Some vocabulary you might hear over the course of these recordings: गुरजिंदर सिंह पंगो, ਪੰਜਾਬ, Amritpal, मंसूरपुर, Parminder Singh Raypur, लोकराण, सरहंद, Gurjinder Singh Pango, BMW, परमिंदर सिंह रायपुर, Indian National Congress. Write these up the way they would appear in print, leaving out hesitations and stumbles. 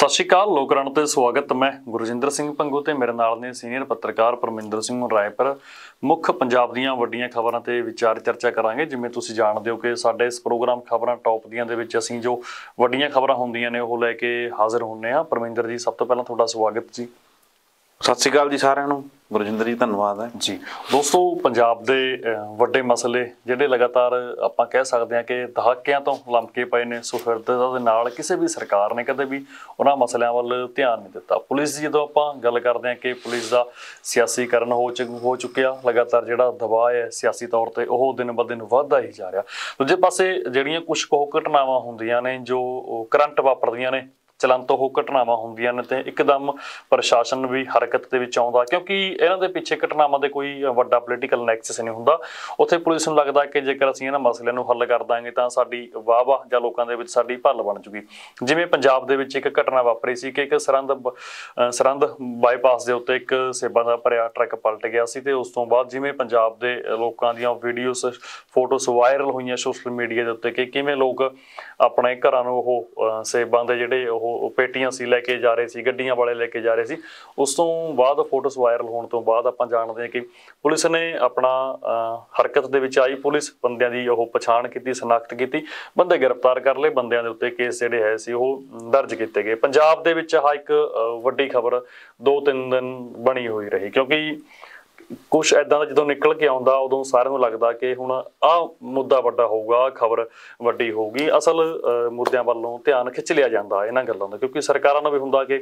सत श्रीकाल लोकरण ते स्वागत। मैं गुरजिंदर सिंह पंगो ते मेरे नाल ने सीनियर पत्रकार परमिंदर सिंह रायपुर। मुख्य पंजाब दीयां वड्डियां खबरां ते विचार चर्चा करांगे। जिवें तुसीं जाणदे हो कि साडे इस प्रोग्राम खबरां टॉप दियां दे विच असीं जो वड्डियां खबरां हुंदियां ने ओह लैके हाजिर हुंदे आ। परमिंदर जी सब तो पहलां तुहाडा स्वागत जी। सत श्रीकाल जी सारिआं नूं। गुरजिंदर जी धन्नवाद है जी। दोस्तों पंजाब दे वड्डे मसले जिहड़े लगातार आपां कह सकते हैं कि दहाकिआं तों लंमके पए ने। सो फिर दे नाल किसी भी सरकार ने कदे भी उन्हां मसलिआं वल ध्यान नहीं दित्ता। पुलिस दी जदों आपां गल करदे हैं कि पुलिस दा सियासीकरण हो चुकिआ। लगातार जिहड़ा दबाव है सियासी तौर ते ओह दिन ब दिन वधदा ही जा रिहा। दूजे पासे जिहड़ियां कुछ को घटनावां हुंदियां ने जो करंट वापरदियां ने चलन तो हो घटनावां हुंदियां ने ते एकदम प्रशासन भी हरकत दे विच आउंदा क्योंकि इन्हां दे पिछे घटनावां दे कोई वड्डा पोलीटिकल नैक्सस नहीं हुंदा। उत्थे पुलिस नूं लगदा कि जेकर असीं इन्हां मसलिआं नूं हल कर दांगे तां साडी वाह वाह जां लोकां दे विच साडी भल बण जूगी। जिवें पंजाब दे विच एक घटना वापरी सी कि एक सरहंद बाईपास दे उत्ते एक सेबा दा भरिआ ट्रक पलट ਗਿਆ ਸੀ ਤੇ ਉਸ ਤੋਂ ਬਾਅਦ ਜਿਵੇਂ ਪੰਜਾਬ ਦੇ ਲੋਕਾਂ ਦੀਆਂ ਵੀਡੀਓਸ ਫੋਟੋਸ ਵਾਇਰਲ ਹੋਈਆਂ ਸੋਸ਼ਲ ਮੀਡੀਆ ਦੇ ਉੱਤੇ ਕਿ ਕਿਵੇਂ ਲੋਕ ਆਪਣੇ ਘਰਾਂ ਨੂੰ ਉਹ ਸੇਬਾਂ ਦੇ ਜਿਹੜੇ ਉਹ पेटियां सी लैके जा रहे सी, गड्डियां वाले लेके जा रहे सी। उस तो बाद फोटोस वायरल होने तो बाद आपां जानदे कि पुलिस ने अपना हरकत दे विच आई। पुलिस बंदियां दी ओह पछाण कीती, शनाख्त कीती, बंदे गिरफ्तार कर लए, बंदियां दे उत्ते केस जिहड़े है सी ओह दर्ज कीते गए। पंजाब दे विच आह एक वड्डी खबर 2-3 दिन बनी होई रही क्योंकि कुछ इदां दा जदों निकल के आउंदा उदों सारिआं नूं लगदा कि हुण आह मुद्दा वड्डा होऊगा, खबर वड्डी होऊगी। असल मुद्दिआं वल्लों ध्यान खिच लिआ जांदा इन्हां गल्लां दा क्योंकि सरकारां नूं वी हुंदा कि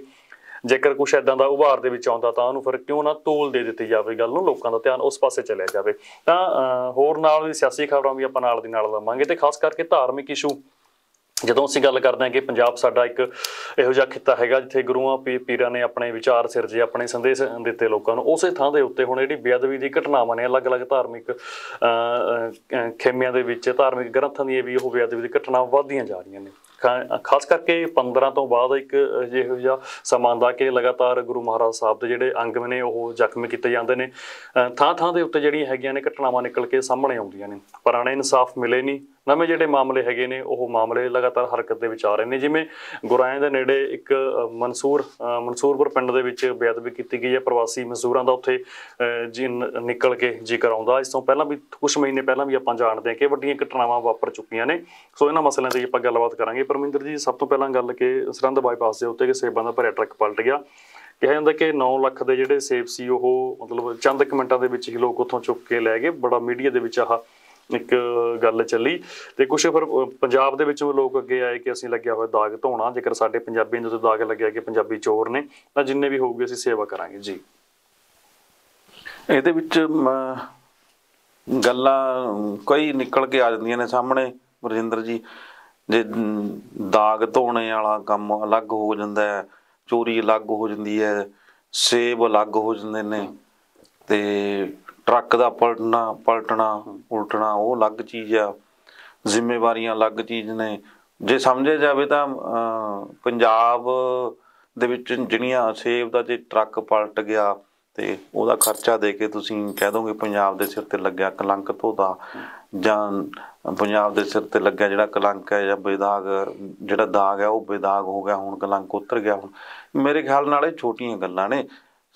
जेकर कुछ इदां दा उभार दे विच आउंदा तां उहनूं फिर क्यों ना तोल दे दित्ती जावे, गल नूं लोकां दा ध्यान उस पासे चलिआ जावे। तां होर नाल वी सियासी खबरां वी आपां नाल दी नाल लवांगे ते खास करके धार्मिक इशू जदों असीं गल करदे हां कि पंजाब साडा एक इहो जिहा खित्ता हैगा जिथे गुरुआं पीरां ने अपने विचार सिरजे, अपने संदेश दित्ते लोकां नूं। उसे थां दे उत्ते हुण जिहड़ी बेअदबी दी घटनावां ने अलग-अलग धार्मिक खेमियां दे विच धार्मिक ग्रंथां दी वी ओह बेअदबी दी घटना वधदियां जा रहियां ने। खास करके 15 तो बाद एक जिहो जिहा समा आंदा कि लगातार गुरु महाराज साहब दे जिहड़े अंग ने ओह जख्मी कीते जांदे ने। थां थां दे उत्ते जिहड़ियां हैगियां ने घटनावां निकल के सामणे आउंदियां ने। पुराणे इंसाफ मिले नहीं, नवे जिहड़े मामले हैगे ने ओह मामले लगातार हरकत दे विच आ रहे ने। जिवें गुराएं दे नेड़े एक मंसूरपुर पिंड दे विच बेअदबी कीती गई है। प्रवासी मजदूरां दा उत्थे जी निकल के जिक्र आउंदा। इस तों पहलां भी कुछ महीने पहलां भी आपां जाणदे हां कि वड्डियां घटनावां वापर चुक्कीआं ने। सो इन्हां मसलिआं ते आपां गल्लबात करांगे। परमिंदर जी सब तो पहलां गल कि सरहंद बाईपास दे उत्ते कि सेबां दा भरिआ ट्रक पलट ਗਿਆ। कहा जाता कि 9 लाख के जिहड़े सेब सी ओह मतलब चंद क मिनटां दे विच ही लोक उत्थों चुक के लै गए। बड़ा मीडिया दे विच आह एक गल चली तो कुछ फिर पंजाब दे विच लोग अगे आए कि असीं लग्गिआ होइआ दाग धोणा। जेकर साडे पंजाबी नूं दाग लग्गिआ कि पंजाबी चोर ने तां जिन्ने भी होऊगे असीं सेवा करांगे जी। इहदे विच गल्लां कई निकल के आ जांदियां ने सामणे गुरजिंदर जी। जे दाग धोने वाला काम अलग हो जाता है, चोरी अलग हो जाती है, सेब अलग हो जाते हैं तो ट्रक का पलटना वो अलग चीज़ आ, जिम्मेवारियां अलग चीज़ ने। जे समझे जाए तो पंजाब दे विच जिहड़ियां सेब का जे ट्रक पलट गया तो वह खर्चा दे के तुसीं कह दोगे पंजाब दे सिर ते लग्गिआ कलंक धोता जां पंजाब दे सिर ते लग्गिआ जिहड़ा कलंक है जां बेदाग जिहड़ा दाग है वह बेदाग हो गया, हुण कलंक उतर गया। हुण मेरे ख्याल नाल इह छोटियां गल्लां ने।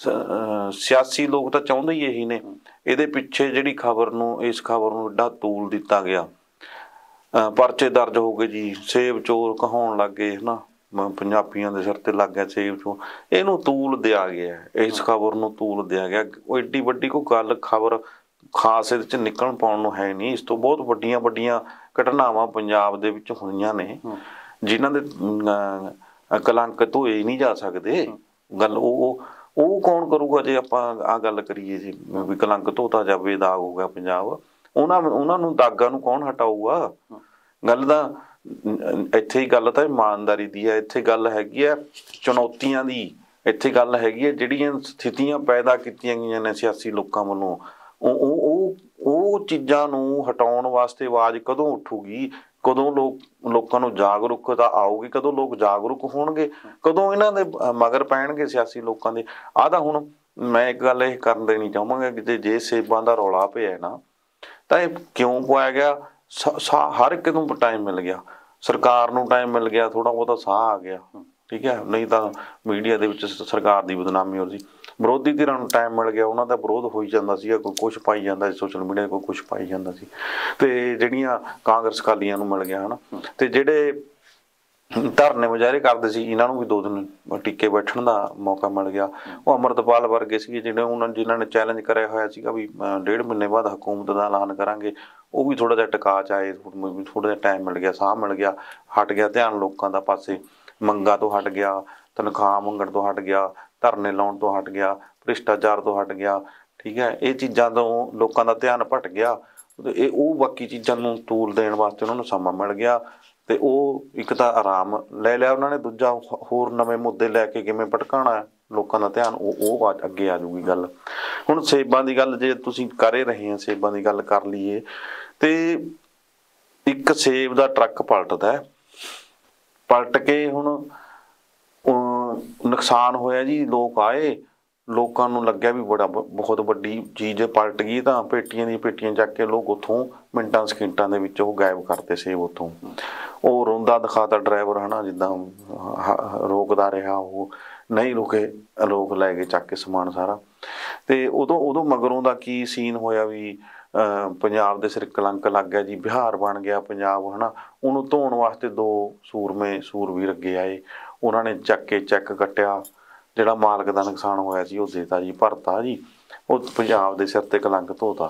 सियासी लोग तो चाहते ही यही ने। ये पिछे जी खबर नूं इस खबर नूं एडा तूल दिता गया, परचे दर्ज हो गए जी, सेब चोर कहाउण लग गए है ना, पंजाबियों के सिर ते लग गया सेब चोर। इनू तूल दिया गया, इस खबर नूं तूल दिया गया। एड्डी वड्डी कोई गल खबर खास इहदे च निकल पाउण नूं है नहीं। इस तो बहुत वड्डियां वड्डियां घटनावां पंजाब दे विच होईआं ने जिन्हां दे कलंक धोए नहीं जा सकदे। गल ਉਹ ਕੌਣ ਕਰੂਗਾ ਜੇ ਆਪਾਂ ਆਹ ਗੱਲ ਕਰੀਏ ਜੀ ਵੀ ਕਲੰਕ ਧੋਤਾ ਜਾਵੇ, ਦਾਗ ਹੋ ਗਿਆ ਪੰਜਾਬ, ਉਹਨਾਂ ਨੂੰ ਦਾਗਾਂ ਨੂੰ ਕੌਣ ਹਟਾਊਗਾ? ਗੱਲ ਤਾਂ ਇੱਥੇ ਹੀ ਗੱਲ ਤਾਂ ਇਮਾਨਦਾਰੀ ਦੀ ਹੈ, ਇੱਥੇ ਗੱਲ ਹੈਗੀ ਹੈ ਚੁਣੌਤੀਆਂ ਦੀ, ਇੱਥੇ ਗੱਲ ਹੈਗੀ ਹੈ ਜਿਹੜੀਆਂ ਸਥਿਤੀਆਂ ਪੈਦਾ ਕੀਤੀਆਂ ਗਈਆਂ ਨੇ ਸਿਆਸੀ ਲੋਕਾਂ ਵੱਲੋਂ ਉਹ ਚੀਜ਼ਾਂ ਨੂੰ ਹਟਾਉਣ ਵਾਸਤੇ ਆਵਾਜ਼ ਕਦੋਂ ਉੱਠੂਗੀ? ਕਦੋਂ ਲੋਕਾਂ ਨੂੰ ਜਾਗਰੂਕਤਾ ਆਊਗੀ? ਕਦੋਂ ਲੋਕ ਜਾਗਰੂਕ ਹੋਣਗੇ? ਕਦੋਂ ਇਹਨਾਂ ਦੇ ਮਗਰ ਪੈਣਗੇ ਸਿਆਸੀ ਲੋਕਾਂ ਦੇ? ਆਹ ਤਾਂ ਹੁਣ ਮੈਂ ਇੱਕ ਗੱਲ ਇਹ ਕਰਨ ਦੇਣੀ ਚਾਹਾਂਗਾ ਕਿ ਜੇ ਸੇਬਾਂ ਦਾ ਰੌਲਾ ਪਿਆ ਨਾ ਤਾਂ ਇਹ ਕਿਉਂ ਪਾਇਆ ਗਿਆ? ਹਰ ਇੱਕ ਨੂੰ ਟਾਈਮ ਮਿਲ ਗਿਆ, ਸਰਕਾਰ ਨੂੰ ਟਾਈਮ ਮਿਲ ਗਿਆ, ਥੋੜਾ ਬਹੁਤਾ ਸਾਹ ਆ ਗਿਆ ठीक है, नहीं तो मीडिया के विच सरकार की बदनामी हो रही। विरोधी धिरां नूं टाइम मिल गया, उन्होंने विरोध हो ही जाता सी, कोई कुछ पाई जाता सी सोशल मीडिया, कोई कुछ पाई जाता सी, ते जिहड़ियां कांग्रेस अकालियां नूं मिल गया है ना, ते जिहड़े धरने मुजाहरे करते सी इन्हां नूं भी दो दिन टिके बैठण दा मौका मिल गया। वो अमृतपाल वर्गे सीगे जिहड़े उन्होंने जिन्हां ने चैलेंज कराया होया सीगा भी 1.5 महीने बाद हुकूमत दा ऐलान करांगे, वो भी थोड़ा जिहा टका च आए, थोड़ा जिहा टाइम मिल गया, साह मिल गया, हट गया ध्यान लोकां दा पासे, मंगां तों हट गया, तनख्वाह मंगण तों हट गया, धरने लाउण तों हट गया, भ्रिष्टाचार तों हट गया, ठीक है, ये चीज़ां तों लोकां दा ध्यान भट गया, ये वो बाकी चीज़ां नूं तूल देण वास्ते उन्हां नूं समां मिल गया, ते वो एक तां आराम लै लिया उन्हां ने, दूजा होर नवें मुद्दे लैके किवें भटकाणा लोकां दा ध्यान, वो अगे आ जूगी गल। हुण सेबां दी गल जे तुसीं कर ही रहे हो, सेबां दी गल कर लईए ते एक सेब दा ट्रक पलटदा है, पलट के हुण नुकसान होया जी, लोग आए, लोगों को लग्या भी बड़ा बहुत वड्डी चीज़ पलट गई, तो पेटियां दी पेटियां चक के लोग उतों मिनटां सकिंटां दे विच ओह गायब करते सेब उतों। वो रोंदा दिखाता ड्राइवर है ना, जिद्दां रोकदा रहा, वो नहीं रुके, लोग लै गए चक के समान सारा। तो उदों मगरों का की सीन होया भी पंजाब दे सिर कलंक लग गया जी, बिहार बन गया पंजाब है ना, उन्होंने धोने वास्ते दो सूरमे सूरवीर अगे आए, उन्होंने चक के चैक कट्टिया, जिहड़ा मालक का नुकसान होया जी वो देता जी, भरता जी, वो पंजाब दे सिर ते कलंक धोता।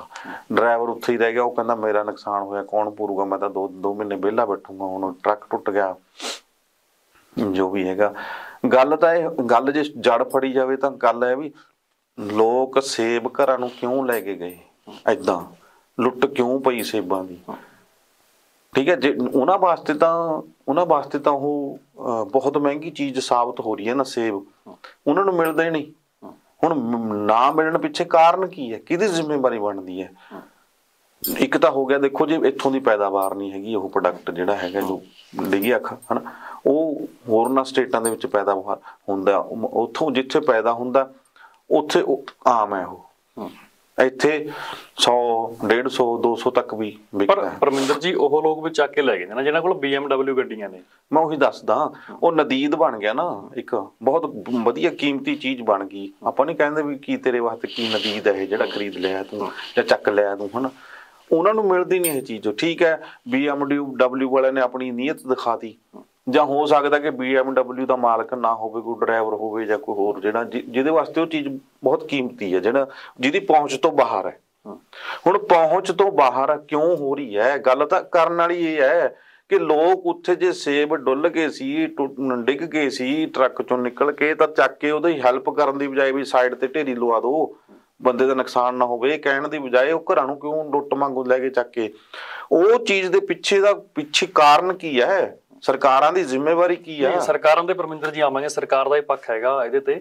ड्राइवर उत्थे ही रह गया, वो कहता मेरा नुकसान होया कौन पूरूगा, मैं तो दो महीने विहला बैठूंगा, हुण ट्रक टुट गया, जो भी हैगा। गल तां इह गल जे जड़ फड़ी जाए तो गल है भी लोग सेब घरां नूं क्यों लै के गए, ऐदां लुट्ट क्यों पई सेबां दी, ठीक है, जे उन्होंने वास्ते तो वो बहुत महंगी चीज़ साबित हो रही है ना, सेब उन्होंने मिलते नहीं। हुण ना मिलने पिछे कारण की है, किहदी जिम्मेवारी बनती है? एक तो हो गया देखो जी इत्थों की पैदावार नहीं हैगी, वो प्रोडक्ट जिहड़ा हैगा जो डिगिया है ना, वो होरना स्टेटां दे विच पैदावार हुंदा, उत्थों जिथे पैदा हुंदा उत्थे आम है, वो ਇੱਥੇ 100 150 200 तक भी ਵਿਕਦਾ ਹੈ। ਪਰਮਿੰਦਰ ਜੀ ਉਹ ਲੋਕ ਵੀ ਚੱਕ ਕੇ ਲੈ ਗਏ ਨਾ ਜਿਨ੍ਹਾਂ ਕੋਲ BMW ਗੱਡੀਆਂ ਨੇ, ਮੈਂ ਉਹੀ ਦੱਸਦਾ, ਉਹ ਨਦੀਦ ਬਣ ਗਿਆ ਨਾ, ਇੱਕ ਬਹੁਤ ਵਧੀਆ ਕੀਮਤੀ ਚੀਜ਼ ਬਣ ਗਈ, ਆਪਾਂ ਨਹੀਂ ਕਹਿੰਦੇ ਵੀ ਕੀ ਤੇਰੇ ਵਾਸਤੇ ਕੀ ਨਦੀਦ ਹੈ ਜਿਹੜਾ ਖਰੀਦ ਲਿਆ ਤੂੰ ਜਾਂ ਚੱਕ ਲਿਆ ਤੂੰ ਹਨਾ, ਉਹਨਾਂ ਨੂੰ ਮਿਲਦੀ ਨਹੀਂ ਇਹ ਚੀਜ਼। ਠੀਕ ਹੈ BMW ਵਾਲਿਆਂ ਨੇ ਆਪਣੀ ਨੀਅਤ ਦਿਖਾਤੀ, ਜਾਂ ਹੋ ਸਕਦਾ ਕਿ BMW ਦਾ ਮਾਲਕ ਨਾ ਹੋਵੇ, ਕੋਈ ਡਰਾਈਵਰ ਹੋਵੇ ਜਾਂ ਕੋਈ ਹੋਰ ਜਿਹੜਾ ਜਿਹਦੇ ਵਾਸਤੇ ਉਹ ਚੀਜ਼ ਬਹੁਤ ਕੀਮਤੀ ਹੈ, ਜਿਹੜਾ ਜਿਹਦੀ ਪਹੁੰਚ ਤੋਂ ਬਾਹਰ ਹੈ। ਹੁਣ ਪਹੁੰਚ ਤੋਂ ਬਾਹਰ ਕਿਉਂ ਹੋ ਰਹੀ ਹੈ ਗੱਲ, ਤਾਂ ਕਰਨ ਵਾਲੀ ਇਹ ਹੈ ਕਿ ਲੋਕ ਉੱਥੇ ਜੇ ਸੇਬ ਡੁੱਲ ਗਏ ਸੀ, ਡਿੱਗ ਗਏ ਸੀ ਟਰੱਕ ਚੋਂ ਨਿਕਲ ਕੇ, ਤਾਂ ਚੱਕ ਕੇ ਉਹਦੀ ਹੈਲਪ ਕਰਨ ਦੀ ਬਜਾਏ ਵੀ ਸਾਈਡ ਤੇ ਢੇਰੀ ਲਵਾ ਦਿਓ, ਬੰਦੇ ਦਾ ਨੁਕਸਾਨ ਨਾ ਹੋਵੇ ਕਹਿਣ ਦੀ ਬਜਾਏ ਉਹ ਘਰਾਂ ਨੂੰ ਕਿਉਂ ਲੁੱਟ ਮੰਗੂ ਲੈ ਕੇ ਚੱਕ ਕੇ। ਉਹ ਚੀਜ਼ ਦੇ ਪਿੱਛੇ ਕਾਰਨ ਕੀ ਹੈ, ਸਰਕਾਰਾਂ ਦੀ ਜ਼ਿੰਮੇਵਾਰੀ ਕੀ ਹੈ? ਸਰਕਾਰਾਂ ਦੇ ਪਰਮਿੰਦਰ ਜੀ ਆਵਾਂਗੇ, ਸਰਕਾਰ ਦਾ ਹੀ ਪੱਖ ਹੈਗਾ ਇਹਦੇ ਤੇ,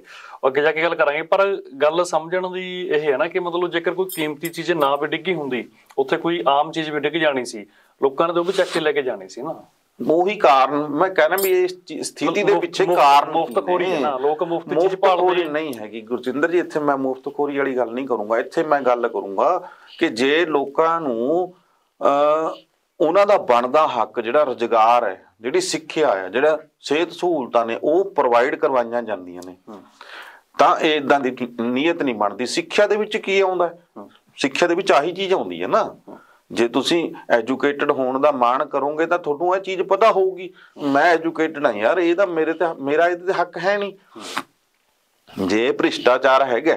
ਅੱਗੇ ਜਾ ਕੇ ਗੱਲ ਕਰਾਂਗੇ, ਪਰ ਗੱਲ ਸਮਝਣ ਦੀ ਇਹ ਹੈ ਨਾ ਕਿ ਮਤਲਬ ਜੇਕਰ ਕੋਈ ਕੀਮਤੀ ਚੀਜ਼ ਨਾ ਵੀ ਡਿੱਗੀ ਹੁੰਦੀ, ਉੱਥੇ ਕੋਈ ਆਮ ਚੀਜ਼ ਵੀ ਡਿੱਗ ਜਾਣੀ ਸੀ, ਲੋਕਾਂ ਨੇ ਉਹ ਵੀ ਚੱਕ ਕੇ ਲੈ ਕੇ ਜਾਣੀ ਸੀ ਨਾ। ਉਹੀ ਕਾਰਨ ਮੈਂ ਕਹਿੰਦਾ ਵੀ ਇਸ ਸਥਿਤੀ ਦੇ ਪਿੱਛੇ ਕਾਰਨ ਮੁਫਤਖੋਰੀ ਹੈ ਨਾ, ਲੋਕ ਮੁਫਤ ਚੀਜ਼ ਭਾਲਦੇ ਨਹੀਂ ਹੈਗੀ। ਗੁਰਜਿੰਦਰ ਜੀ ਇੱਥੇ ਮੈਂ ਮੁਫਤਖੋਰੀ ਵਾਲੀ ਗੱਲ ਨਹੀਂ ਕਰੂੰਗਾ, ਇੱਥੇ ਮੈਂ ਗੱਲ ਕਰੂੰਗਾ ਕਿ ਜੇ ਲੋਕਾਂ ਨੂੰ ਉਹਨਾਂ ਦਾ ਬਣਦਾ ਹੱਕ ਜਿਹੜਾ ਰੁਜ਼ਗਾਰ ਹੈ, ਜਿਹੜੀ ਸਿੱਖਿਆ ਹੈ, ਜਿਹੜਾ ਸਿਹਤ ਸਹੂਲਤਾਂ ਨੇ ਉਹ ਪ੍ਰੋਵਾਈਡ ਕਰਵਾਈਆਂ ਜਾਂਦੀਆਂ ਨੇ, ਤਾਂ ਇਦਾਂ ਦੀ ਨੀਅਤ ਨਹੀਂ ਬਣਦੀ। ਸਿੱਖਿਆ ਦੇ ਵਿੱਚ ਕੀ ਆਉਂਦਾ, ਸਿੱਖਿਆ ਦੇ ਵਿੱਚ ਆਹੀ ਚੀਜ਼ ਆਉਂਦੀ ਹੈ ਨਾ, ਜੇ ਤੁਸੀਂ ਐਜੂਕੇਟਡ ਹੋਣ ਦਾ ਮਾਣ ਕਰੋਗੇ ਤਾਂ ਤੁਹਾਨੂੰ ਇਹ ਚੀਜ਼ ਪਤਾ ਹੋਊਗੀ ਮੈਂ ਐਜੂਕੇਟਡ ਹਾਂ ਯਾਰ, ਇਹ ਤਾਂ ਮੇਰਾ ਇਹਦੇ ਤੇ ਹੱਕ ਹੈ ਨਹੀਂ। ਜੇ ਭ੍ਰਿਸ਼ਟਾਚਾਰ ਹੈਗਾ,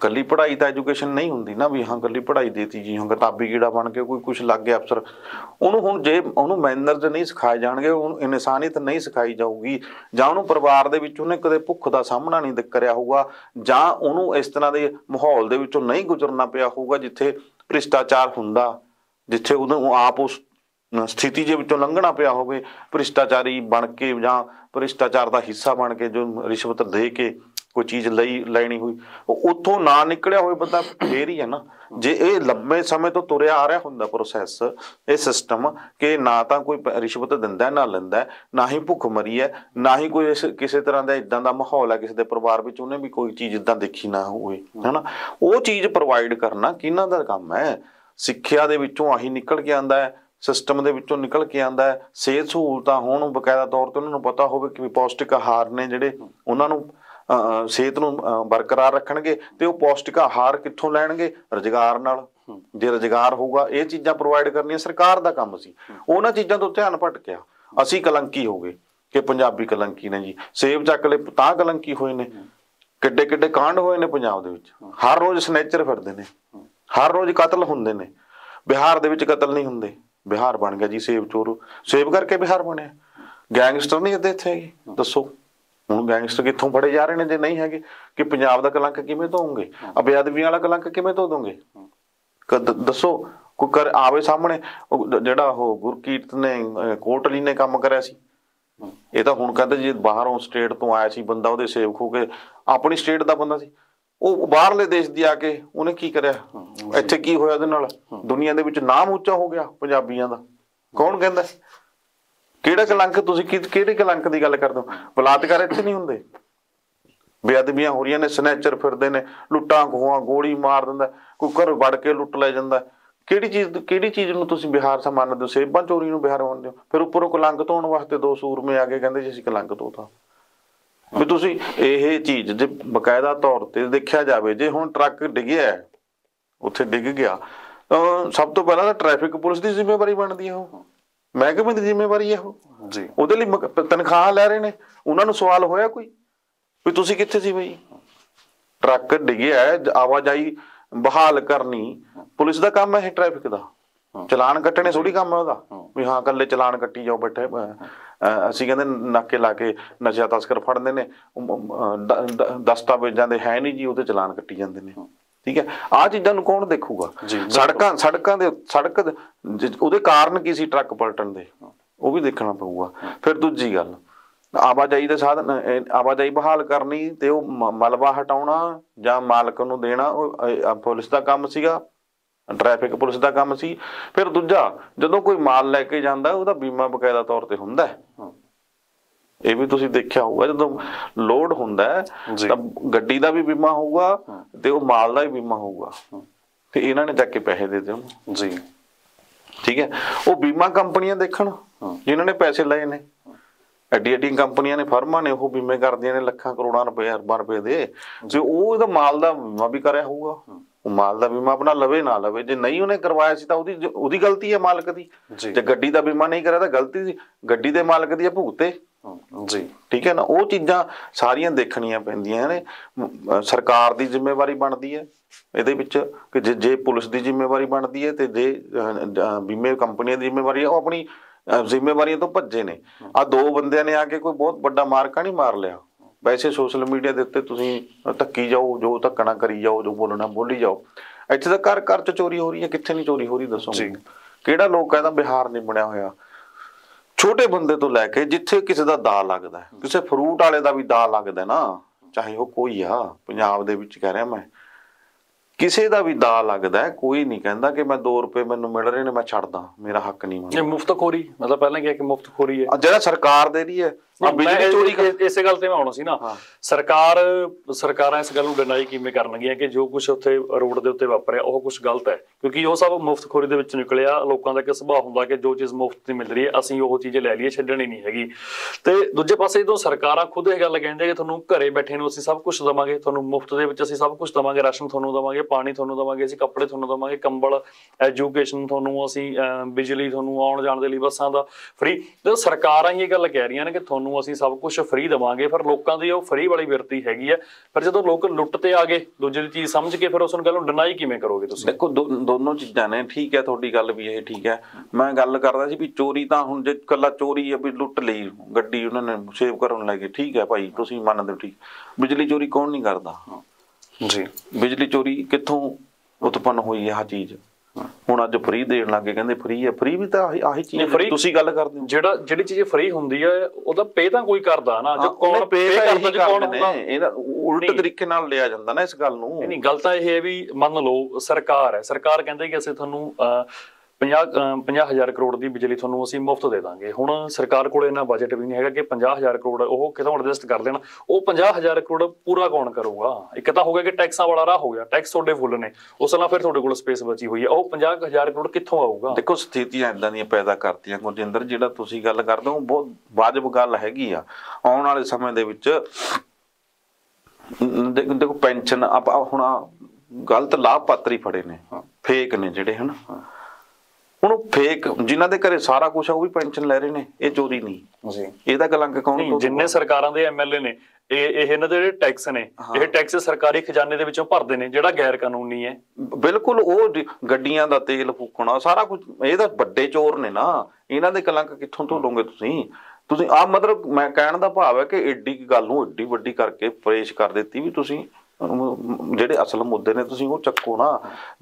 ਕੱਲੀ पढ़ाई तो एजुकेशन नहीं होंगी ना, भी हाँ कली पढ़ाई देती जी, हाँ किताबी कीड़ा बन के कोई कुछ लग गया अफसर, उन्होंने हूँ जे उन्होंने मैनरज नहीं सिखाए जाएंगे, इंसानियत नहीं सिखाई जाऊगी, जां उन्होंने परिवार दे विच उन्हें कदे भुख का सामना नहीं करिया होगा, जां उन्होंने इस तरह के माहौल दे विचों नहीं गुजरना पिया होगा जिथे भ्रिष्टाचार हुंदा, जिथे उन्होंने आप उस स्थिति जे विचों लंघना पिया होवे, भ्रिष्टाचारी बन के जां भ्रिष्टाचार का हिस्सा बन के जो रिश्वत दे के कोई चीज़ लैनी हुई, उतों ना निकलिया हुए बंदा फिर ही है ना। जे ये लंबे समय तो तुरया आ रहा होंगे प्रोसैस, ये सिस्टम कि ना तो कोई रिश्वत दिता ना लेंदा है, ना ही भुख मरी है, ना ही कोई किसी तरह का इदा का माहौल है किसी के परिवार में उन्हें भी कोई चीज़ इदा देखी ना होए है ना। वो चीज़ प्रोवाइड करना किन्हां दा काम है, सिक्ख्या दे विच्चों आही निकल के आंदा है, सिस्टम के निकल के आता है। सेहत सहूलत हो बकायदा तौर पर उन्होंने पता हो कि पौष्टिक आहार ने जोड़े उन्होंने सेहत को बरकरार रखणगे तो पौष्टिक आहार कित्थों लैणगे रोजगार नाल। जे रोजगार होगा ये चीज़ा प्रोवाइड करनी सरकार का काम सी। उन्होंने चीज़ों तो ध्यान भटकिया, असी कलंकी हो गए कि पंजाबी कलंकी ने जी सेब चक ले तां कलंकी होए ने, किड्डे किड्डे कांड होए ने पंजाब दे विच, हर रोज़ स्नैचर फिरदे ने, हर रोज़ कतल हुंदे ने। बिहार दे विच कतल नहीं हुंदे, बिहार बन गया जी सेब चोर, सेब करके बिहार बने। गैंगस्टर नहीं इत्थे हैगे, दसो ਹੁਣ ਗੈਂਗਸਟਰ ਕਿੱਥੋਂ ਫੜੇ ਜਾ ਰਹੇ ਨੇ ਜੇ ਨਹੀਂ ਹੈਗੇ ਕਿ ਪੰਜਾਬ ਦਾ ਕਲੰਕ ਕਿਵੇਂ ਧੋਉਂਗੇ, ਬੇਅਦਬੀਆਂ ਵਾਲਾ ਕਲੰਕ ਕਿਵੇਂ ਧੋ ਦੋਗੇ ਦੱਸੋ। ਕੋਈ ਕਰ ਆਵੇ ਸਾਹਮਣੇ ਜਿਹੜਾ ਉਹ ਗੁਰਕੀਰਤ ਨੇ ਕੋਟਲੀ ਨੇ ਕੰਮ ਕਰਿਆ ਸੀ, ਇਹ ਤਾਂ ਹੁਣ ਕਹਿੰਦੇ ਜੇ ਬਾਹਰੋਂ ਸਟੇਟ ਤੋਂ ਆਇਆ ਸੀ ਬੰਦਾ ਉਹਦੇ ਸੇਵ ਖੋ ਕੇ, ਆਪਣੀ ਸਟੇਟ ਦਾ ਬੰਦਾ ਸੀ ਉਹ ਬਾਹਰਲੇ ਦੇਸ਼ ਦੀ ਆ ਕੇ ਉਹਨੇ ਕੀ ਕਰਿਆ, ਇੱਥੇ ਕੀ ਹੋਇਆ ਉਹਦੇ ਨਾਲ, ਦੁਨੀਆ ਦੇ ਵਿੱਚ ਨਾਮ ਉੱਚਾ ਹੋ ਗਿਆ ਪੰਜਾਬੀਆਂ ਦਾ। ਕੌਣ ਕਹਿੰਦਾ ਸੀ ਕਿਹੜਾ ਕਲੰਕ, ਤੁਸੀਂ ਕਿਹੜੇ ਕਲੰਕ ਦੀ ਗੱਲ ਕਰਦੇ ਹੋ? ਬਲਾਤਕਾਰ ਇੱਥੇ ਨਹੀਂ ਹੁੰਦੇ, ਬੇਅਦਬੀਆਂ ਹੋ ਰਹੀਆਂ ਨੇ, ਸਨੈਚਰ ਫਿਰਦੇ ਨੇ, ਲੁੱਟਾਂ ਖੋਹਾਂ, ਗੋਲੀ ਮਾਰ ਦਿੰਦਾ ਕੋਈ, ਘਰ ਵੜ ਕੇ ਲੁੱਟ ਲੈ ਜਾਂਦਾ। ਕਿਹੜੀ ਚੀਜ਼ ਨੂੰ ਤੁਸੀਂ ਬਿਹਾਰ ਸਮਾਨ ਦਿਓ? ਸੇਬਾਂ ਚੋਰੀ ਨੂੰ ਬਿਹਾਰ ਮੰਨਦੇ ਹੋ? ਫਿਰ ਉੱਪਰੋਂ ਕਲੰਕ ਧੋਣ ਵਾਸਤੇ ਦੋ ਸੂਰਮੇ ਆ ਕੇ ਕਹਿੰਦੇ ਜੀ ਅਸੀਂ ਕਲੰਕ ਧੋਤਾ। ਵੀ ਤੁਸੀਂ ਇਹ ਚੀਜ਼ ਜੇ ਬਕਾਇਦਾ ਤੌਰ ਤੇ ਦੇਖਿਆ ਜਾਵੇ, ਜੇ ਹੁਣ ਟਰੱਕ ਡਿੱਗਿਆ ਉੱਥੇ ਡਿੱਗ ਗਿਆ ਤਾਂ ਸਭ ਤੋਂ ਪਹਿਲਾਂ ਤਾਂ ਟ੍ਰੈਫਿਕ ਪੁਲਿਸ ਦੀ ਜ਼ਿੰਮੇਵਾਰੀ ਬਣਦੀ ਹੈ, ਉਹ महकमे की जिम्मेवारी है वो जी, उहदे लई तनख्वाह लै रहे हैं। उन्होंने सवाल होया कोई भी तुसीं कित्थे सी बई? ट्रक डिगिया है, आवाजाही बहाल करनी पुलिस का काम है, ट्रैफिक का चलान कट्टने थोड़ी काम है उहदा भी, हाँ कल्ले चलान कट्टी जाओ बैठे। असीं कहंदे नाके ला के नशा तस्कर फड़दे ने, दस्तावेजां दे है नहीं जी, उहदे चलान कट्टी जांदे ने। ठीक है, आ चीज़ों कौन देखूगा? सड़क उहदे कारण की सी ट्रक पलटन दे, वो भी देखना पऊगा। फिर दूजी गल आवाजाही दे साधन, आवाजाही बहाल करनी ते वो मलबा हटाउणा जां मालक नूं देना पुलिस दा काम सीगा, ट्रैफिक पुलिस दा काम सी। फिर दूजा जदों कोई माल लैके जांदा उहदा बीमा बकायदा तौर ते हुंदा है, ਇਹ ਵੀ ਤੁਸੀਂ ਦੇਖਿਆ ਹੋਊਗਾ ਜਦੋਂ ਲੋਡ ਹੁੰਦਾ ਤਾਂ ਗੱਡੀ ਦਾ ਵੀ ਬੀਮਾ ਹੋਊਗਾ ਤੇ ਉਹ ਮਾਲ ਦਾ ਵੀ ਬੀਮਾ ਹੋਊਗਾ, ਤੇ ਇਹਨਾਂ ਨੇ ਚੱਕ ਕੇ ਪੈਸੇ ਦੇ ਦਿਓ ਜੀ। ਠੀਕ ਹੈ, ਉਹ ਬੀਮਾ ਕੰਪਨੀਆਂ ਦੇਖਣ ਜਿਨ੍ਹਾਂ ਨੇ ਪੈਸੇ ਲਏ ਨੇ, ਐਡੀ ਐਡੀ ਕੰਪਨੀਆਂ ਨੇ, ਫਰਮਾਂ ਨੇ, ਉਹ ਬੀਮੇ ਕਰਦੀਆਂ ਨੇ ਲੱਖਾਂ ਕਰੋੜਾਂ ਰੁਪਏ ਅਰਬਾਂ ਰੁਪਏ ਦੇ, ਜੇ ਉਹ ਇਹਦਾ ਮਾਲ ਦਾ ਬੀਮਾ ਵੀ ਕਰਿਆ ਹੋਊਗਾ। ਉਹ ਮਾਲ ਦਾ ਬੀਮਾ ਆਪਣਾ ਲਵੇ ਨਾ ਲਵੇ, ਜੇ ਨਹੀਂ ਉਹਨੇ ਕਰਵਾਇਆ ਸੀ ਤਾਂ ਉਹਦੀ ਗਲਤੀ ਹੈ ਮਾਲਕ ਦੀ, ਜੇ ਗੱਡੀ ਦਾ ਬੀਮਾ ਨਹੀਂ ਕਰਿਆ ਤਾਂ ਗਲਤੀ ਸੀ ਗੱਡੀ ਦੇ ਮਾਲਕ ਦੀ, ਭੁਗਤੇ जी। ठीक है ना, वो चीज़ा सारिया देखनिया पैंदियां ने, सरकार की जिम्मेवारी बनती है ये कि जे पुलिस की जिम्मेवारी बनती है तो जे बीमे कंपनियों की जिम्मेवारी है, वो अपनी जिम्मेवारियों तो भज्जे ने। आ दो बंद ने आके कोई बहुत बड़ा मारका नहीं मार लिया, वैसे सोशल मीडिया के उत्ते तुसीं धक्की जाओ, जो धक्कना करी जाओ, जो बोलना बोली जाओ। इत्थे तो घर घर च चोरी हो रही है, कित्थे नहीं चोरी हो रही दसो? किहड़ा लोग कहदा बिहार नहीं बनिया होया? छोटे बंदे तो लैके जिथे किसी का दा लगता है, किसी फ्रूट वाले का भी दा लगता है ना, चाहे वह कोई आ, पंजाब दे विच कह रहा मैं, किसी का भी दा लगता है, कोई नहीं कहता कि मैं 2 रुपए मैनूं मिल रहे ने मैं छड्डदा, मेरा हक नहीं मांगदा। मुफ्तखोरी मतलब पहले क्या कि मुफ्तखोरी है जिहड़ा सरकार दे रही है, बिजली चोरी। इस गल ते मैं आउणा सी ना, सरकारां इस गल नूं डिनाई किवें करनगियां कि जो कुछ उत्थे रोड दे उत्ते वापरिया ओह कुछ गलत है, क्योंकि ओह सब मुफ्तखोरी दे विच निकलिया। लोकां दा इक सुभाव हुंदा कि जो चीज़ मुफ्त दी मिल रही है असीं ओह चीज़ लै लईए, छड्डणी नहीं हैगी। ते दूजे पासे जदों सरकारां खुद इह गल कहिंदे कि तुहानूं घरे बैठे नूं असीं सब कुछ देवांगे, तुहानूं मुफ्त दे विच असीं सब कुछ देवांगे, राशन तुहानूं देवांगे, पानी तुहानूं देवांगे, असीं कपड़े तुहानूं देवांगे, कंबल, एजुकेशन तुहानूं, असीं बिजली तुहानूं, आउण जाण दे लई बसां दा फ्री। ते सरकारां ही इह गल कह रहीआं ने कि तुहानूं असीं सब कुछ फ्री देवांगे, पर लोकां दी ओह फ्री वाली विरती हैगी है। पर जदों लोक लुੱਟ ਤੇ आ गए दूजे दी चीज़ समझ के, फिर उस गल नूं डिनाई किवें करोगे तुसीं? देखो दोनों चीज़ां ने, ठीक है तुहाडी गल भी इह ठीक है। मैं गल करदा सी भी चोरी तां हुण जे कल्ला चोरी है भी लुੱਟ ਲਈ ਗੱਡੀ ਉਹਨਾਂ ਨੇ ਸੇਵ ਕਰਨ ਲੱਗੇ, ਠੀਕ ਹੈ ਭਾਈ ਤੁਸੀਂ ਮੰਨਦੇ ਹੋ, ਠੀਕ। ਬਿਜਲੀ ਚੋਰੀ ਕੌਣ ਨਹੀਂ ਕਰਦਾ जी? बिजली चोरी कित्थों उत्पन्न हुई है? आह चीज़ ਹੁਣ ਅੱਜ ਫ੍ਰੀ ਦੇਣ ਲੱਗੇ, ਕਹਿੰਦੇ ਫ੍ਰੀ ਹੈ, ਫ੍ਰੀ ਵੀ ਤਾਂ ਆਹੀ ਚੀਜ਼ ਤੁਸੀਂ ਗੱਲ ਕਰਦੇ ਹੋ, ਜਿਹੜੀ ਚੀਜ਼ ਫ੍ਰੀ ਹੁੰਦੀ ਹੈ ਉਹਦਾ ਪੇ ਤਾਂ ਕੋਈ ਕਰਦਾ ਨਾ, ਜੋ ਕੌਣ ਪੇ ਕਰਦਾ ਤੇ ਕੌਣ ਹੁੰਦਾ, ਇਹਦਾ ਉਲਟ ਤਰੀਕੇ ਨਾਲ ਲਿਆ ਜਾਂਦਾ ਨਾ ਇਸ ਗੱਲ ਨੂੰ। ਨਹੀਂ, ਗੱਲ ਤਾਂ ਇਹ ਹੈ ਵੀ ਮੰਨ ਲਓ ਸਰਕਾਰ ਹੈ, ਸਰਕਾਰ ਕਹਿੰਦੇ ਕਿ ਅਸੀਂ ਤੁਹਾਨੂੰ 50,000 ਕਰੋੜ ਦੀ ਬਿਜਲੀ ਤੁਹਾਨੂੰ ਅਸੀਂ ਮੁਫਤ ਦੇ ਦਾਂਗੇ। ਹੁਣ ਸਰਕਾਰ ਕੋਲ ਇੰਨਾ ਬਜਟ ਵੀ ਨਹੀਂ ਹੈਗਾ ਕਿ 50,000 ਕਰੋੜ ਉਹ ਕਿਥੋਂ ਐਡਜਸਟ ਕਰ ਦੇਣ। ਉਹ 50,000 ਕਰੋੜ ਪੂਰਾ ਕੌਣ ਕਰੂਗਾ? ਇੱਕ ਤਾਂ ਹੋ ਗਿਆ ਕਿ ਟੈਕਸਾਂ ਵਾਲਾ ਰਾਹ ਹੋ ਗਿਆ, ਟੈਕਸ ਤੁਹਾਡੇ ਫੁੱਲ ਨੇ, ਉਸ ਨਾਲ ਫਿਰ ਤੁਹਾਡੇ ਕੋਲ ਸਪੇਸ ਬਚੀ ਹੋਈ ਹੈ, ਉਹ 50,000 ਕਰੋੜ ਕਿੱਥੋਂ ਆਊਗਾ? ਦੇਖੋ ਸਥਿਤੀਆਂ ਇੱਦਾਂ ਦੀਆਂ ਪੈਦਾ ਕਰਤੀਆਂ ਗੁਰਜਿੰਦਰ, ਜਿਹੜਾ ਤੁਸੀਂ ਗੱਲ ਕਰਦੇ ਹੋ ਬਹੁਤ ਵਾਜਬ ਗੱਲ ਹੈਗੀ ਆ। ਆਉਣ ਵਾਲੇ ਸਮੇਂ ਦੇ ਵਿੱਚ ਦੇਖੋ ਪੈਨਸ਼ਨ ਆਪਾਂ ਹੁਣ ਗਲਤ ਲਾਭਪਾਤਰੀ ਫੜੇ ਨੇ, ਫੇਕ ਨੇ ਜਿਹੜੇ ਹਨ। ਹੁਣ ਫੇਕ ਜਿਨ੍ਹਾਂ ਦੇ ਘਰੇ ਸਾਰਾ ਕੁਝ ਉਹ ਵੀ ਪੈਨਸ਼ਨ ਲੈ ਰਹੇ ਨੇ, ਇਹ ਚੋਰੀ ਨਹੀਂ, ਇਹਦਾ ਕਲੰਕ ਕੌਣ? ਜਿੰਨੇ ਸਰਕਾਰਾਂ ਦੇ ਐਮਐਲਏ ਨੇ ਇਹ ਇਹਨਾਂ ਦੇ ਜਿਹੜੇ ਟੈਕਸ ਨੇ, ਇਹ ਟੈਕਸ ਸਰਕਾਰੀ ਖਜ਼ਾਨੇ ਦੇ ਵਿੱਚੋਂ ਭਰਦੇ ਨੇ, ਜਿਹੜਾ ਗੈਰ ਕਾਨੂੰਨੀ ਹੈ। ਬਿਲਕੁਲ, ਉਹ ਗੱਡੀਆਂ ਦਾ ਤੇਲ ਫੂਕਣਾ ਸਾਰਾ ਕੁਝ, ਇਹ ਤਾਂ ਵੱਡੇ ਚੋਰ ਨੇ ਨਾ, ਇਹਨਾਂ ਦੇ ਕਲੰਕ ਕਿੱਥੋਂ ਤੋਲੋਗੇ ਤੁਸੀਂ ਆਹ ਮਤਲਬ ਮੈਂ ਕਹਿਣ ਦਾ ਭਾਵ ਹੈ ਕਿ ਏਡੀ ਗੱਲ ਨੂੰ ਏਡੀ ਵੱਡੀ ਕਰਕੇ ਪੇਸ਼ ਕਰ ਦਿੱਤੀ ਵੀ ਤੁਸੀਂ ਜਿਹੜੇ ਅਸਲ ਮੁੱਦੇ ਨੇ ਤੁਸੀਂ ਉਹ ਚੱਕੋ ਨਾ।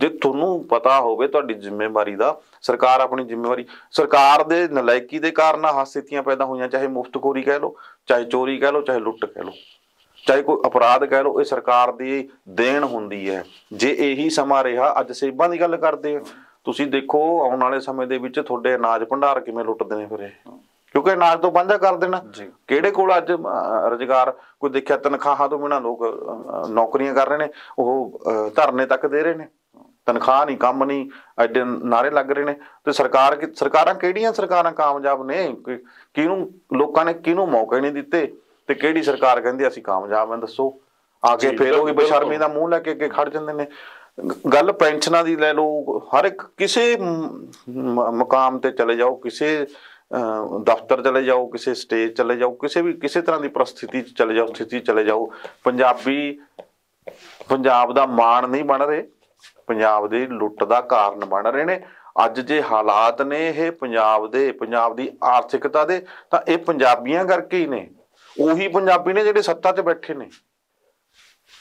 ਜੇ ਤੁਹਾਨੂੰ ਪਤਾ ਹੋਵੇ ਤੁਹਾਡੀ ਜ਼ਿੰਮੇਵਾਰੀ ਦਾ, ਸਰਕਾਰ ਆਪਣੀ ਜ਼ਿੰਮੇਵਾਰੀ, ਸਰਕਾਰ ਦੇ ਨਲਾਇਕੀ ਦੇ ਕਾਰਨ ਆਹ ਸਥਿਤੀਆਂ ਪੈਦਾ ਹੋਈਆਂ, ਚਾਹੇ ਮੁਫਤਖੋਰੀ ਕਹਿ ਲਓ, ਚਾਹੇ ਚੋਰੀ ਕਹਿ ਲਓ, ਚਾਹੇ ਲੁੱਟ ਕਹਿ ਲਓ, ਚਾਹੇ ਕੋਈ ਅਪਰਾਧ ਕਹਿ ਲਓ, ਇਹ ਸਰਕਾਰ ਦੀ ਦੇਣ ਹੁੰਦੀ ਹੈ। ਜੇ ਇਹੀ ਸਮਾਂ ਰਿਹਾ, ਅੱਜ ਸੇਬਾਂ ਦੀ ਗੱਲ ਕਰਦੇ ਆ, ਤੁਸੀਂ ਦੇਖੋ ਆਉਣ ਵਾਲੇ ਸਮੇਂ ਦੇ ਵਿੱਚ ਤੁਹਾਡੇ ਅਨਾਜ ਭੰਡਾਰ ਕਿਵੇਂ ਲੁੱਟਦੇ ਨੇ ਫਿਰ ਇਹ, ਕਿਉਂਕਿ ਅਨਾਜ ਤੋਂ ਵਾਂਝਾ ਕਰ ਦੇਣਾ। ਕਿਹੜੇ ਕੋਲ ਅੱਜ ਰੁਜ਼ਗਾਰ? ਕੋਈ ਦੇਖਿਆ ਤਨਖਾਹਾਂ ਤੋਂ ਬਿਨਾਂ ਲੋਕ ਨੌਕਰੀਆਂ ਕਰ ਰਹੇ ਨੇ, ਉਹ ਧਰਨੇ ਤੱਕ ਦੇ ਰਹੇ ਨੇ, ਤਨਖਾਹ ਨਹੀਂ, ਕੰਮ ਨਹੀਂ, ਐਡੇ ਨਾਰੇ ਲੱਗ ਰਹੇ ਨੇ। ਤੇ ਸਰਕਾਰਾਂ ਕਿਹੜੀਆਂ ਸਰਕਾਰਾਂ ਕਾਮਯਾਬ ਨੇ? ਕਿਹਨੂੰ ਲੋਕਾਂ ਨੇ ਕਿਹਨੂੰ ਮੌਕੇ ਨਹੀਂ ਦਿੱਤੇ, ਤੇ ਕਿਹੜੀ ਸਰਕਾਰ ਕਹਿੰਦੀ ਅਸੀਂ ਕਾਮਯਾਬ ਹਾਂ? ਦੱਸੋ। ਆ ਕੇ ਫੇਰ ਉਹ ਬੇਸ਼ਰਮੀ ਦਾ ਮੂੰਹ ਲੈ ਕੇ ਅੱਗੇ ਖੜ ਜਾਂਦੇ ਨੇ। ਗੱਲ ਪੈਨਸ਼ਨਾਂ ਦੀ ਲੈ ਲਓ, ਹਰ ਇੱਕ ਕਿਸੇ ਮੁਕਾਮ ਤੇ ਚਲੇ ਜਾਓ, ਕਿਸੇ ਦਫ਼ਤਰ ਚਲੇ ਜਾਓ, ਕਿਸੇ ਸਟੇਜ ਚਲੇ ਜਾਓ, ਕਿਸੇ ਤਰ੍ਹਾਂ ਦੀ ਪ੍ਰਸਥਿਤੀ ਚਲੇ ਜਾਓ, ਸਥਿਤੀ ਚਲੇ ਜਾਓ, ਪੰਜਾਬ ਦਾ ਮਾਣ ਨਹੀਂ ਬਣ ਰਹੇ, ਪੰਜਾਬ ਦੀ ਲੁੱਟ ਦਾ ਕਾਰਨ ਬਣ ਰਹੇ ਨੇ। ਅੱਜ ਜੇ ਹਾਲਾਤ ਨੇ ਇਹ ਪੰਜਾਬ ਦੀ ਆਰਥਿਕਤਾ ਦੇ, ਤਾਂ ਇਹ ਪੰਜਾਬੀਆਂ ਕਰਕੇ ਹੀ ਨੇ। ਉਹੀ ਪੰਜਾਬੀ ਨੇ ਜਿਹੜੇ ਸੱਤਾ 'ਚ ਬੈਠੇ ਨੇ,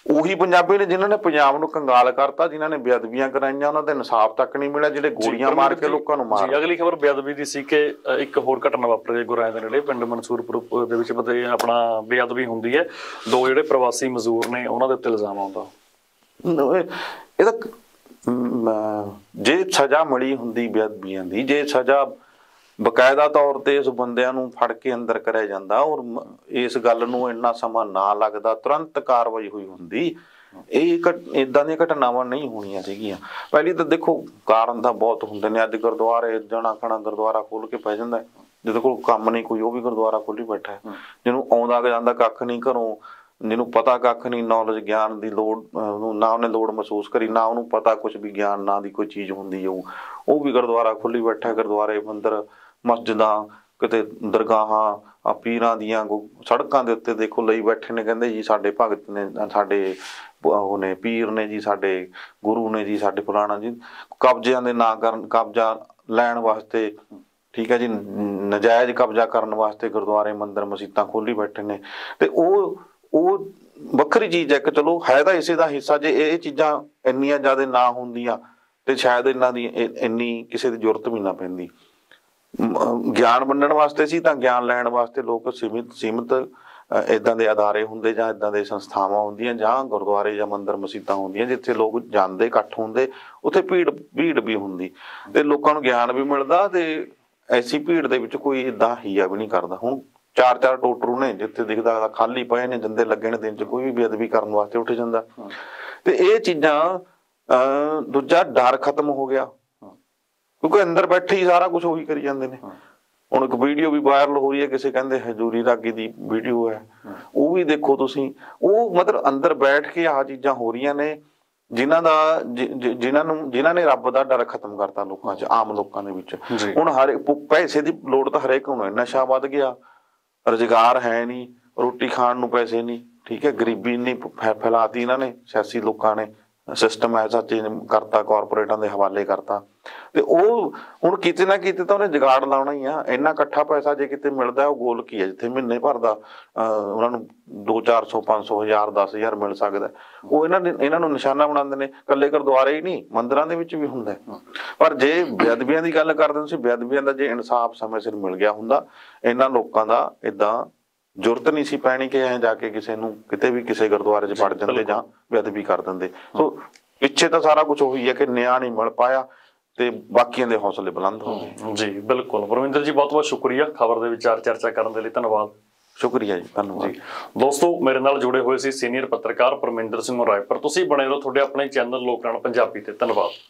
ਉਹੀ ਪੰਜਾਬੀ ਨੇ ਜਿਨ੍ਹਾਂ ਨੇ ਪੰਜਾਬ ਨੂੰ ਕੰਗਾਲ ਕਰਤਾ, ਜਿਨ੍ਹਾਂ ਨੇ ਬੇਅਦਬੀਆਂ ਕਰਾਈਆਂ, ਉਹਨਾਂ ਦੇ ਇਨਸਾਫ ਤੱਕ ਨਹੀਂ ਮਿਲਿਆ, ਜਿਹੜੇ ਗੋਲੀਆਂ ਮਾਰ ਕੇ ਲੋਕਾਂ ਨੂੰ ਮਾਰ। ਅਗਲੀ ਖਬਰ ਬੇਅਦਬੀ ਦੀ ਸੀ ਕਿ ਇੱਕ ਹੋਰ ਘਟਨਾ ਵਾਪਰ ਰਹੀ ਗੁਰਾਂ ਦੇ ਨੇੜੇ ਪਿੰਡ ਮਨਸੂਰਪੁਰ ਦੇ ਵਿੱਚ, ਬਤੇ ਆਪਣਾ ਬੇਅਦਬੀ ਹੁੰਦੀ ਹੈ। ਦੋ ਜਿਹੜੇ ਪ੍ਰਵਾਸੀ ਮਜ਼ਦੂਰ ਨੇ ਉਹਨਾਂ ਦੇ ਉੱਤੇ ਇਲਜ਼ਾਮ ਆਉਂਦਾ। ਇਹਦਾ ਜੇ ਸਜ਼ਾ ਮਿਲੀ ਹੁੰਦੀ ਬੇਅਦਬੀਆਂ ਦੀ, ਜੇ ਸਜ਼ਾ ਬਕਾਇਦਾ ਤੌਰ ਤੇ ਇਸ ਬੰਦਿਆਂ ਨੂੰ ਫੜ ਕੇ ਅੰਦਰ ਕਰਿਆ ਜਾਂਦਾ ਔਰ ਇਸ ਗੱਲ ਨੂੰ ਇੰਨਾ ਸਮਾਂ ਨਾ ਲੱਗਦਾ, ਤੁਰੰਤ ਕਾਰਵਾਈ ਹੋਈ ਹੁੰਦੀ, ਇਹ ਇਦਾਂ ਦੀਆਂ ਘਟਨਾਵਾਂ ਨਹੀਂ ਹੋਣੀਆਂ ਸੀਗੀਆਂ। ਪਹਿਲੀ ਤਾਂ ਦੇਖੋ ਕਾਰਨ ਤਾਂ ਬਹੁਤ ਹੁੰਦੇ ਨੇ। ਅੱਜ ਗੁਰਦੁਆਰੇ ਜਣਾ ਖਣਾ ਗੁਰਦੁਆਰਾ ਖੋਲ ਕੇ ਪੈ ਜਾਂਦਾ, ਜਿਹਦੇ ਕੋਲ ਕੰਮ ਨਹੀਂ ਕੋਈ ਉਹ ਵੀ ਗੁਰਦੁਆਰਾ ਖੋਲੀ ਬੈਠਾ, ਜਿਹਨੂੰ ਆਉਂਦਾ ਜਾਂਦਾ ਕੱਖ ਨਹੀਂ ਘਰੋਂ, ਜਿਹਨੂੰ ਪਤਾ ਕੱਖ ਨਹੀਂ, ਨੌਲੇਜ ਗਿਆਨ ਦੀ ਲੋੜ ਨਾ ਉਹਨੇ ਲੋੜ ਮਹਿਸੂਸ ਕਰੀ, ਨਾ ਉਹਨੂੰ ਪਤਾ ਕੁਛ ਵੀ ਗਿਆਨ ਨਾਂ ਦੀ ਕੋਈ ਚੀਜ਼ ਹੁੰਦੀ ਹੈ, ਉਹ ਵੀ ਗੁਰਦੁਆਰਾ ਖੋਲੀ ਬੈਠਾ। ਗੁਰਦੁਆਰੇ, ਮੰਦਰ, ਮਸਜਿਦਾਂ, ਕਿਤੇ ਦਰਗਾਹਾਂ, ਪੀਰਾਂ ਦੀਆਂ ਸੜਕਾਂ ਦੇ ਉੱਤੇ ਦੇਖੋ ਲਈ ਬੈਠੇ ਨੇ, ਕਹਿੰਦੇ ਜੀ ਸਾਡੇ ਭਗਤ ਨੇ, ਸਾਡੇ ਉਹ ਨੇ ਪੀਰ ਨੇ ਜੀ, ਸਾਡੇ ਗੁਰੂ ਨੇ ਜੀ, ਸਾਡੇ ਪੁਰਾਣਾ ਜੀ। ਕਬਜ਼ਿਆਂ ਦੇ ਨਾਂ ਕਰਨ, ਕਬਜ਼ਾ ਲੈਣ ਵਾਸਤੇ, ਠੀਕ ਹੈ ਜੀ, ਨਜਾਇਜ਼ ਕਬਜ਼ਾ ਕਰਨ ਵਾਸਤੇ ਗੁਰਦੁਆਰੇ, ਮੰਦਰ, ਮਸੀਤਾਂ ਖੋਲੀ ਬੈਠੇ ਨੇ। ਤੇ ਉਹ ਵੱਖਰੀ ਚੀਜ਼ ਹੈ ਕਿ ਚਲੋ ਹੈ ਤਾਂ ਇਸੇ ਦਾ ਹਿੱਸਾ। ਜੇ ਇਹ ਚੀਜ਼ਾਂ ਇੰਨੀਆਂ ਜ਼ਿਆਦਾ ਨਾ ਹੁੰਦੀਆਂ ਤੇ ਸ਼ਾਇਦ ਇਹਨਾਂ ਦੀ ਇੰਨੀ ਕਿਸੇ ਦੀ ਜ਼ਰੂਰਤ ਵੀ ਨਾ ਪੈਂਦੀ। ਗਿਆਨ ਵੰਡਣ ਵਾਸਤੇ ਸੀ ਤਾਂ ਗਿਆਨ ਲੈਣ ਵਾਸਤੇ ਲੋਕ ਸੀਮਿਤ ਇਦਾਂ ਦੇ ਅਦਾਰੇ ਹੁੰਦੇ, ਜਾਂ ਇਦਾਂ ਦੇ ਸੰਸਥਾਵਾਂ ਹੁੰਦੀਆਂ, ਜਾਂ ਗੁਰਦੁਆਰੇ ਜਾਂ ਮੰਦਰ ਮਸੀਤਾਂ ਹੁੰਦੀਆਂ, ਜਿੱਥੇ ਲੋਕ ਜਾਂਦੇ, ਇਕੱਠ ਹੁੰਦੇ, ਉੱਥੇ ਭੀੜ ਵੀ ਹੁੰਦੀ ਤੇ ਲੋਕਾਂ ਨੂੰ ਗਿਆਨ ਵੀ ਮਿਲਦਾ। ਤੇ ਐਸੀ ਭੀੜ ਦੇ ਵਿੱਚ ਕੋਈ ਇਦਾਂ ਹੀਆ ਵੀ ਨਹੀਂ ਕਰਦਾ। ਹੁਣ ਚਾਰ ਟੋਟਰੂ ਨੇ, ਜਿੱਥੇ ਦਿਖਦਾ ਖਾਲੀ ਪਏ ਨੇ, ਜੰਦੇ ਲੱਗੇ ਨੇ, ਦਿਨ 'ਚ ਕੋਈ ਵੀ ਬੇਅਦਬੀ ਕਰਨ ਵਾਸਤੇ ਉੱਠ ਜਾਂਦਾ। ਤੇ ਇਹ ਚੀਜ਼ਾਂ ਦੂਜਾ ਡਰ ਖਤਮ ਹੋ ਗਿਆ, ਕਿਉਂਕਿ ਅੰਦਰ ਬੈਠੇ ਹੀ ਸਾਰਾ ਕੁਝ ਉਹੀ ਕਰੀ ਜਾਂਦੇ ਨੇ। ਹੁਣ ਇੱਕ ਵੀਡੀਓ ਵੀ ਵਾਇਰਲ ਹੋ ਰਹੀ ਹੈ, ਕਿਸੇ ਕਹਿੰਦੇ ਹਜ਼ੂਰੀ ਰਾਗੀ ਦੀ ਵੀਡੀਓ ਹੈ, ਉਹ ਵੀ ਦੇਖੋ ਤੁਸੀਂ। ਉਹ ਮਤਲਬ ਅੰਦਰ ਬੈਠ ਕੇ ਆਹ ਚੀਜ਼ਾਂ ਹੋ ਰਹੀਆਂ ਨੇ, ਜਿਨ੍ਹਾਂ ਨੇ ਰੱਬ ਦਾ ਡਰ ਖਤਮ ਕਰਤਾ ਲੋਕਾਂ 'ਚ, ਆਮ ਲੋਕਾਂ ਦੇ ਵਿੱਚ। ਹੁਣ ਹਰੇਕ ਪੈਸੇ ਦੀ ਲੋੜ ਤਾਂ ਹਰੇਕ ਨੂੰ ਹੈ, ਨਸ਼ਾ ਵੱਧ ਗਿਆ, ਰੁਜ਼ਗਾਰ ਹੈ ਨਹੀਂ, ਰੋਟੀ ਖਾਣ ਨੂੰ ਪੈਸੇ ਨਹੀਂ, ਠੀਕ ਹੈ, ਗਰੀਬੀ ਨਹੀਂ ਫੈਲਾਤੀ ਇਹਨਾਂ ਨੇ, ਸਿਆਸੀ ਲੋਕਾਂ ਨੇ ਸਿਸਟਮ ਐਸਾ ਚੇਂਜ ਕਰਤਾ, ਕਾਰਪੋਰੇਟਾਂ ਦੇ ਹਵਾਲੇ ਕਰਤਾ। ਤੇ ਉਹ ਹੁਣ ਕਿਤੇ ਨਾ ਕਿਤੇ ਤਾਂ ਉਹਨੇ ਜਗਾੜ ਲਾਉਣਾ ਹੀ ਆ। ਇੰਨਾ ਇਕੱਠਾ ਪੈਸਾ ਜੇ ਕਿਤੇ ਮਿਲਦਾ, ਉਹ ਗੋਲ ਕੀ ਹੈ, ਜਿੱਥੇ ਮਹੀਨੇ ਭਰ ਦਾ ਉਹਨਾਂ ਨੂੰ 200, 400, 500, 1000, 10000 ਮਿਲ ਸਕਦਾ, ਉਹ ਇਹਨਾਂ ਨੂੰ ਨਿਸ਼ਾਨਾ ਬਣਾਉਂਦੇ ਨੇ। ਇਕੱਲੇ ਗੁਰਦੁਆਰੇ ਹੀ ਨਹੀਂ, ਮੰਦਰਾਂ ਦੇ ਵਿੱਚ ਵੀ ਹੁੰਦਾ। ਪਰ ਜੇ ਬੇਅਦਬੀਆਂ ਦੀ ਗੱਲ ਕਰਦੇ ਤੁਸੀਂ, ਬੇਅਦਬੀਆਂ ਦਾ ਜੇ ਇਨਸਾਫ ਸਮੇਂ ਸਿਰ ਮਿਲ ਗਿਆ ਹੁੰਦਾ, ਇਹਨਾਂ ਲੋਕਾਂ ਦਾ ਇਦਾਂ ਜ਼ਰੂਰਤ ਨਹੀਂ ਸੀ ਪੈਣੀ ਕਿ ਐਂ ਜਾ ਕੇ ਕਿਸੇ ਨੂੰ ਕਿਤੇ ਵੀ ਕਿਸੇ ਗੁਰਦੁਆਰੇ 'ਚ ਵੜ ਜਾਂਦੇ ਜਾਂ ਬੇਅਦਬੀ ਕਰ ਦਿੰਦੇ। ਸੋ ਪਿੱਛੇ ਤਾਂ ਸਾਰਾ ਕੁਝ ਉਹੀ ਹੈ ਕਿ ਨਿਆਂ ਨਹੀਂ ਮਿਲ ਪਾਇਆ। ਤੇ ਬਾਕੀਆਂ ਦੇ ਹੌਸਲੇ ਬੁਲੰਦ ਹੋਣ। ਜੀ ਬਿਲਕੁਲ ਪਰਮਿੰਦਰ ਜੀ, ਬਹੁਤ ਬਹੁਤ ਸ਼ੁਕਰੀਆ ਖਬਰ ਦੇ ਵਿਚਾਰ ਚਰਚਾ ਕਰਨ ਦੇ ਲਈ, ਧੰਨਵਾਦ। शुक्रिया जी, धन्यवाद। दोस्तों मेरे नाल जुड़े हुए सी सीनियर पत्रकार परमिंदर सिंह रायपुर, तुसीं बने रहो तुहाडे अपने चैनल लोकराण पंजाबी ते, धन्यवाद।